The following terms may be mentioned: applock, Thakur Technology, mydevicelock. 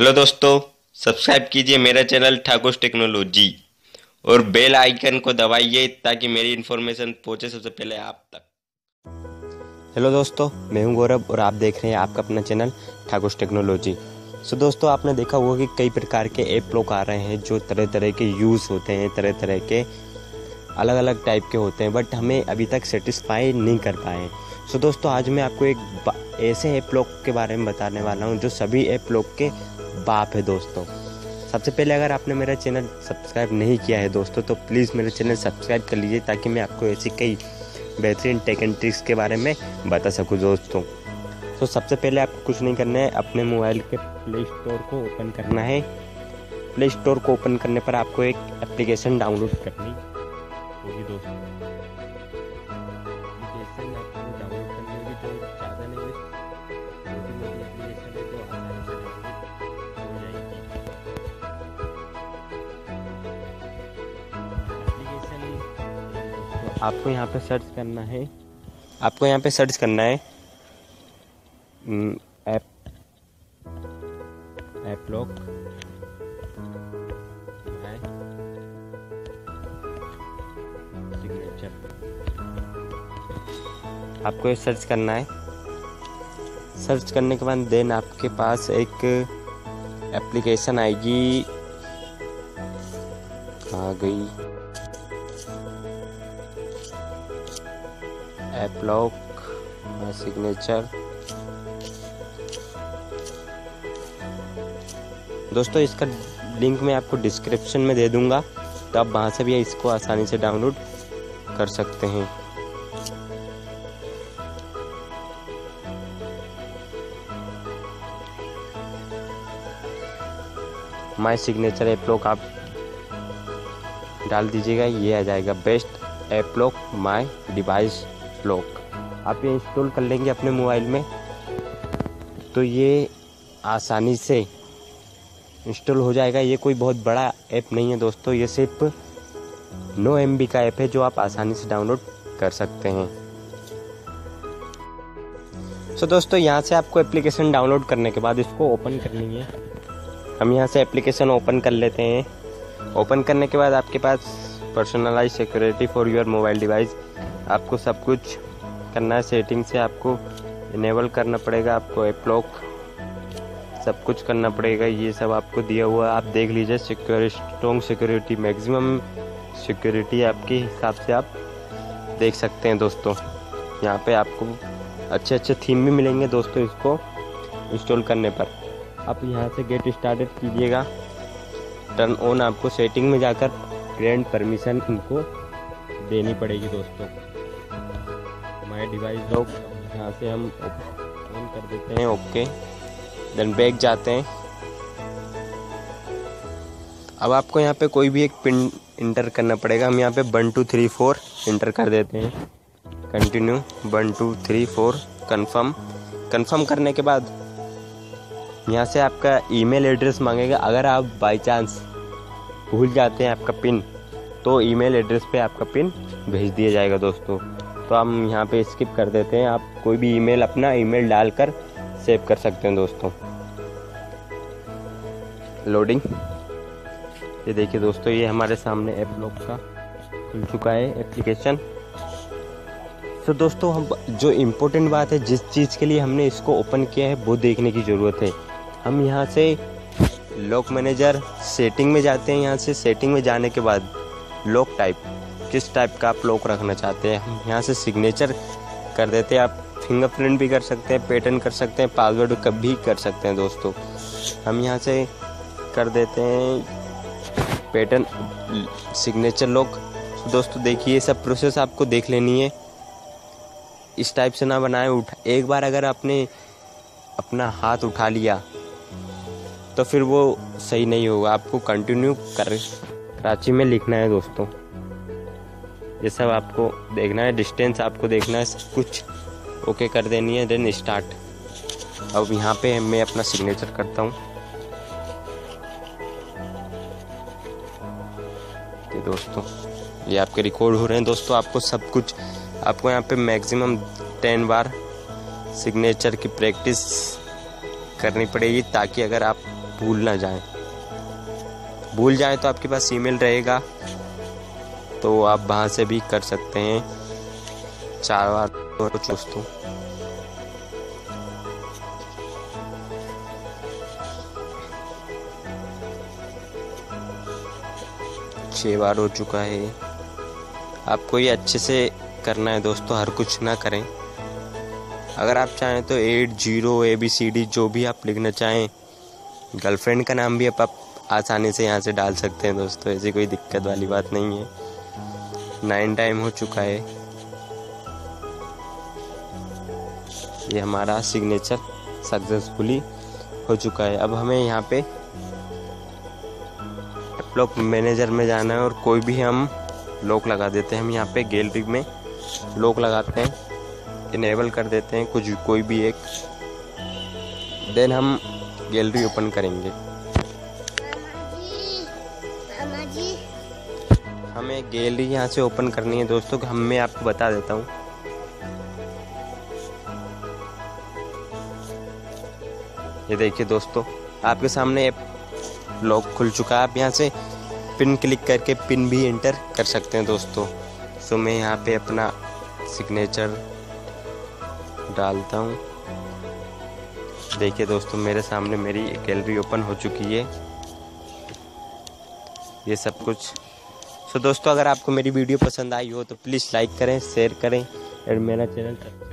Hello दोस्तों, subscribe कीजिए मेरा चैनल ठाकुर टेक्नोलॉजी और बेल आइकन को दबाइए ताकि मेरी इन्फॉर्मेशन पहुंचे सबसे पहले आप तक। हेलो दोस्तों, मैं हूं गौरव और आप देख रहे हैं आपका अपना चैनल ठाकुर टेक्नोलॉजी। सो दोस्तों, आपने देखा होगा कि कई प्रकार के ऐप लॉक आ रहे हैं जो तरह तरह के यूज़ होते हैं, तरह तरह के अलग अलग टाइप के होते हैं, बट हमें अभी तक सेटिस्फाई नहीं कर पाए। सो दोस्तों, आज मैं आपको एक ऐसे ऐप लॉक के बारे में बताने वाला हूँ जो सभी ऐप लॉक के बाप है। दोस्तों, सबसे पहले अगर आपने मेरा चैनल सब्सक्राइब नहीं किया है दोस्तों, तो प्लीज़ मेरा चैनल सब्सक्राइब कर लीजिए ताकि मैं आपको ऐसी कई बेहतरीन टेक एंड ट्रिक्स के बारे में बता सकूं दोस्तों। तो सबसे पहले आपको कुछ नहीं करना है, अपने मोबाइल के प्ले स्टोर को ओपन करना है। प्ले स्टोर को ओपन करने पर आपको एक एप्लीकेशन डाउनलोड करनी होगी दोस्तों। आपको यहाँ पे सर्च करना है, ऐप लॉक माय सिग्नेचर। आपको ये सर्च करना है। सर्च करने के बाद देन आपके पास एक एप्लीकेशन आएगी, आ गई ऐपलॉक माय सिग्नेचर। दोस्तों, इसका लिंक मैं आपको डिस्क्रिप्शन में दे दूंगा, तो आप वहाँ से भी इसको आसानी से डाउनलोड कर सकते हैं। माय सिग्नेचर ऐपलॉक आप डाल दीजिएगा, ये आ जाएगा best app lock my device lock. आप ये इंस्टॉल कर लेंगे अपने मोबाइल में, तो ये आसानी से इंस्टॉल हो जाएगा। ये कोई बहुत बड़ा ऐप नहीं है दोस्तों, ये सिर्फ 9 MB का ऐप है जो आप आसानी से डाउनलोड कर सकते हैं। सो दोस्तों, यहाँ से आपको एप्लीकेशन डाउनलोड करने के बाद इसको ओपन करनी है। हम यहाँ से एप्लीकेशन ओपन कर लेते हैं। ओपन करने के बाद आपके पास personalise security for your mobile device, आपको सब कुछ करना है। सेटिंग से आपको इनेबल करना पड़ेगा, आपको ऐपलॉक सब कुछ करना पड़ेगा। ये सब आपको दिया हुआ आप देख लीजिए। स्ट्रॉन्ग सिक्योरिटी, मैक्सिमम सिक्योरिटी आपके हिसाब से आप देख सकते हैं दोस्तों। यहाँ पे आपको अच्छे अच्छे थीम भी मिलेंगे दोस्तों इसको इंस्टॉल करने पर। आप यहाँ से गेट स्टार्टेड कीजिएगा, टर्न ऑन। आपको सेटिंग में जाकर ग्रैंड परमिशन इनको देनी पड़ेगी दोस्तों। माय डिवाइस लॉक यहाँ से हम ऑन कर देते हैं, ओके। देन बैक जाते हैं। अब आपको यहाँ पे कोई भी एक पिन इंटर करना पड़ेगा। हम यहाँ पे 1 2 3 4 इंटर कर देते हैं। Continue, 1 2 3 4, confirm. कन्फर्म करने के बाद यहाँ से आपका ईमेल एड्रेस मांगेगा। अगर आप बाई चांस भूल जाते हैं आपका पिन, तो ईमेल एड्रेस पे आपका पिन भेज दिया जाएगा दोस्तों। तो हम यहाँ पे स्किप कर देते हैं। आप कोई भी ईमेल, अपना ईमेल डालकर सेव कर सकते हैं दोस्तों। लोडिंग, ये देखिए दोस्तों, ये हमारे सामने ऐपलॉक का खुल चुका है एप्लीकेशन। तो दोस्तों, हम जो इम्पोर्टेंट बात है, जिस चीज़ के लिए हमने इसको ओपन किया है, वो देखने की ज़रूरत है। हम यहाँ से लॉक मैनेजर सेटिंग में जाते हैं। यहाँ से सेटिंग में जाने के बाद लॉक टाइप, किस टाइप का आप लॉक रखना चाहते हैं, यहाँ से सिग्नेचर कर देते हैं। आप फिंगरप्रिंट भी कर सकते हैं, पैटर्न कर सकते हैं, पासवर्ड कभी कर सकते हैं दोस्तों। हम यहाँ से कर देते हैं पैटर्न, सिग्नेचर लॉक। दोस्तों देखिए, ये सब प्रोसेस आपको देख लेनी है। इस टाइप से ना बनाए, एक बार अगर आपने अपना हाथ उठा लिया तो फिर वो सही नहीं होगा। आपको कंटिन्यू कराची में लिखना है दोस्तों। ये सब आपको देखना है, डिस्टेंस आपको देखना है, सब कुछ ओके कर देनी है। Then start. अब यहाँ पे मैं अपना सिग्नेचर करता हूँ ये दोस्तों, ये आपके रिकॉर्ड हो रहे हैं दोस्तों। आपको सब कुछ, आपको यहाँ पे मैक्सिमम 10 बार सिग्नेचर की प्रैक्टिस करनी पड़ेगी, ताकि अगर आप भूल ना जाएं। भूल जाएं तो आपके पास ईमेल रहेगा, तो आप वहाँ से भी कर सकते हैं। 4 बार दोस्तों, छः बार हो चुका है। आपको ये अच्छे से करना है दोस्तों, हर कुछ ना करें। अगर आप चाहें तो 80 ABCD जो भी आप लिखना चाहें, गर्लफ्रेंड का नाम भी आप आसानी से यहाँ से डाल सकते हैं दोस्तों, ऐसी कोई दिक्कत वाली बात नहीं है। 9 टाइम हो चुका है। ये हमारा सिग्नेचर सक्सेसफुली हो चुका है। अब हमें यहाँ पे लॉक मैनेजर में जाना है और कोई भी हम लॉक लगा देते हैं। हम यहाँ पे गैलरी में लॉक लगाते हैं, इनेबल कर देते हैं कुछ कोई भी एक, देन हम गैलरी ओपन करेंगे। हमें गैलरी यहाँ से ओपन करनी है दोस्तों, हम मैं आपको बता देता हूँ। ये देखिए दोस्तों, आपके सामने लॉक खुल चुका है। आप यहाँ से पिन क्लिक करके पिन भी एंटर कर सकते हैं दोस्तों। सो मैं यहाँ पे अपना सिग्नेचर डालता हूँ। देखिए दोस्तों, मेरे सामने मेरी गैलरी ओपन हो चुकी है, ये सब कुछ। सो दोस्तों, अगर आपको मेरी वीडियो पसंद आई हो तो प्लीज़ लाइक करें, शेयर करें और मेरा चैनल